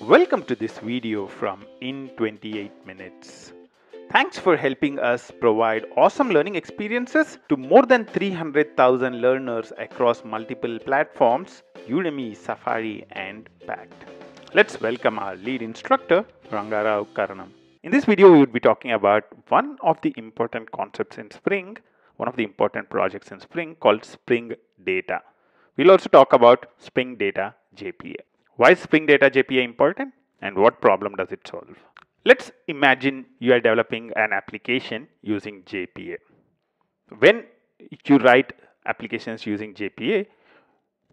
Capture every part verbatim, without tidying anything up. Welcome to this video from in twenty-eight minutes. Thanks for helping us provide awesome learning experiences to more than three hundred thousand learners across multiple platforms, Udemy, Safari and Packt. Let's welcome our lead instructor, Rangarao Karnam. In this video, we will be talking about one of the important concepts in Spring, one of the important projects in Spring called Spring Data. We'll also talk about Spring Data J P A. Why is Spring Data J P A important and what problem does it solve? Let's imagine you are developing an application using J P A. When you write applications using J P A,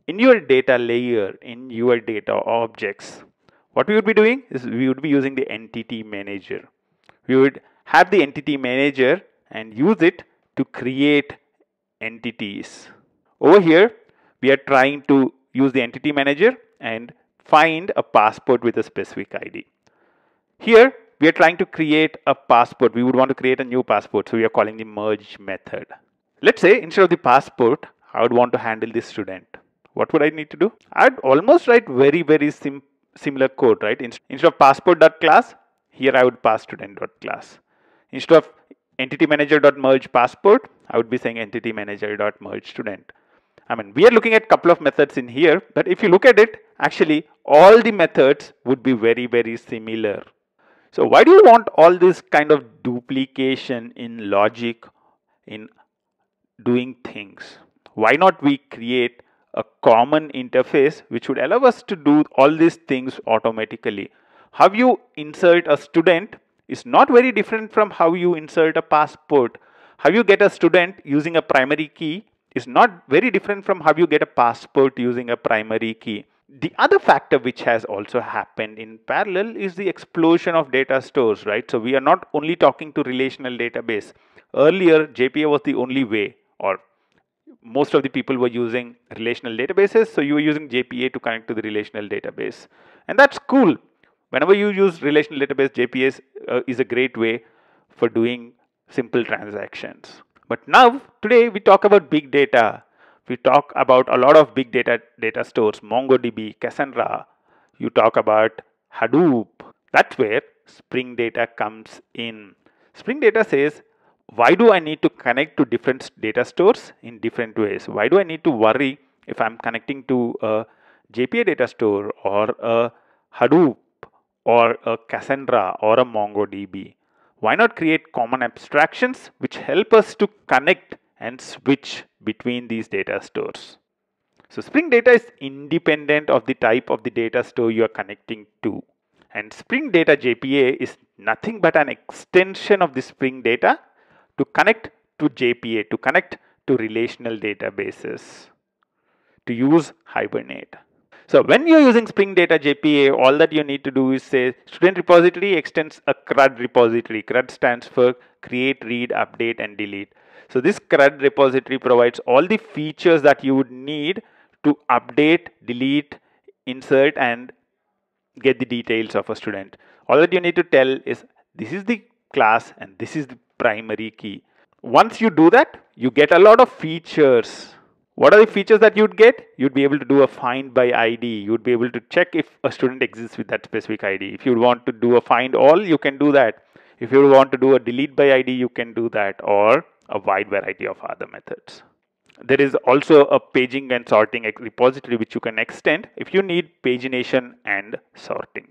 in your data layer, in your data objects, what we would be doing is we would be using the entity manager. We would have the entity manager and use it to create entities. Over here, we are trying to use the entity manager and find a passport with a specific I D. Here, we are trying to create a passport. We would want to create a new passport. So we are calling the merge method. Let's say instead of the passport, I would want to handle the student. What would I need to do? I'd almost write very, very sim similar code, right? In instead of passport.class, here I would pass student.class. Instead of entity manager.merge passport, I would be saying entity manager.merge student. I mean, we are looking at a couple of methods in here, but if you look at it, actually all the methods would be very, very similar. So why do you want all this kind of duplication in logic, in doing things? Why not we create a common interface which would allow us to do all these things automatically? How you insert a student is not very different from how you insert a passport. How you get a student using a primary key is not very different from how you get a passport using a primary key. The other factor which has also happened in parallel is the explosion of data stores, right? So we are not only talking to relational database. Earlier, J P A was the only way, or most of the people were using relational databases. So you were using J P A to connect to the relational database. And that's cool. Whenever you use relational database, J P A uh, is a great way for doing simple transactions. But now, today, we talk about big data. We talk about a lot of big data data stores, MongoDB, Cassandra. You talk about Hadoop. That's where Spring Data comes in. Spring Data says, why do I need to connect to different data stores in different ways? Why do I need to worry if I'm connecting to a J P A data store or a Hadoop or a Cassandra or a MongoDB? Why not create common abstractions which help us to connect and switch between these data stores? So Spring Data is independent of the type of the data store you are connecting to. And Spring Data J P A is nothing but an extension of the Spring Data to connect to J P A, to connect to relational databases, to use Hibernate. So when you're using Spring Data J P A, all that you need to do is say student repository extends a CRUD repository. CRUD stands for create, read, update, and delete. So this CRUD repository provides all the features that you would need to update, delete, insert, and get the details of a student. All that you need to tell is this is the class and this is the primary key. Once you do that, you get a lot of features. What are the features that you'd get? You'd be able to do a find by I D. You'd be able to check if a student exists with that specific I D. If you want to do a find all, you can do that. If you want to do a delete by I D, you can do that, or a wide variety of other methods. There is also a paging and sorting repository which you can extend if you need pagination and sorting.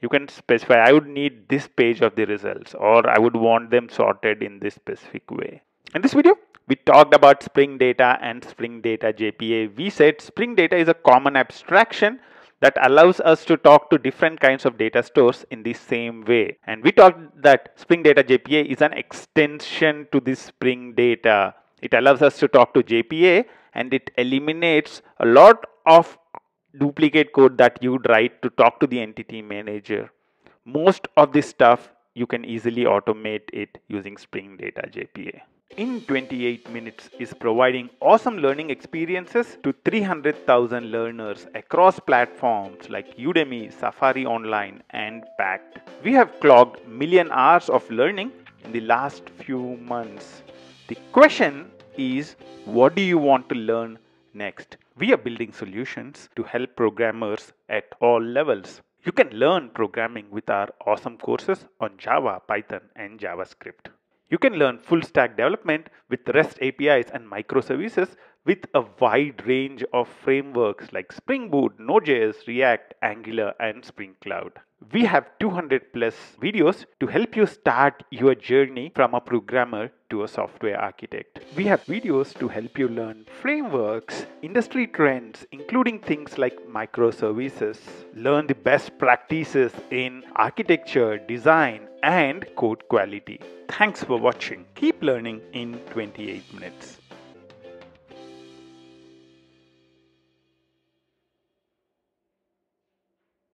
You can specify, I would need this page of the results, or I would want them sorted in this specific way. In this video, we talked about Spring Data and Spring Data J P A. We said Spring Data is a common abstraction that allows us to talk to different kinds of data stores in the same way. And we talked that Spring Data J P A is an extension to this Spring Data. It allows us to talk to J P A and it eliminates a lot of duplicate code that you'd write to talk to the entity manager. Most of this stuff, you can easily automate it using Spring Data J P A. in twenty-eight minutes is providing awesome learning experiences to three hundred thousand learners across platforms like Udemy, Safari Online and Packt. We have clocked million hours of learning in the last few months. The question is, what do you want to learn next? We are building solutions to help programmers at all levels. You can learn programming with our awesome courses on Java, Python, and JavaScript. You can learn full stack development with REST A P Is and microservices with a wide range of frameworks like Spring Boot, Node.js, React, Angular, and Spring Cloud. We have two hundred plus videos to help you start your journey from a programmer to a software architect. We have videos to help you learn frameworks, industry trends, including things like microservices, learn the best practices in architecture, design, and code quality. Thanks for watching. Keep learning in twenty-eight minutes.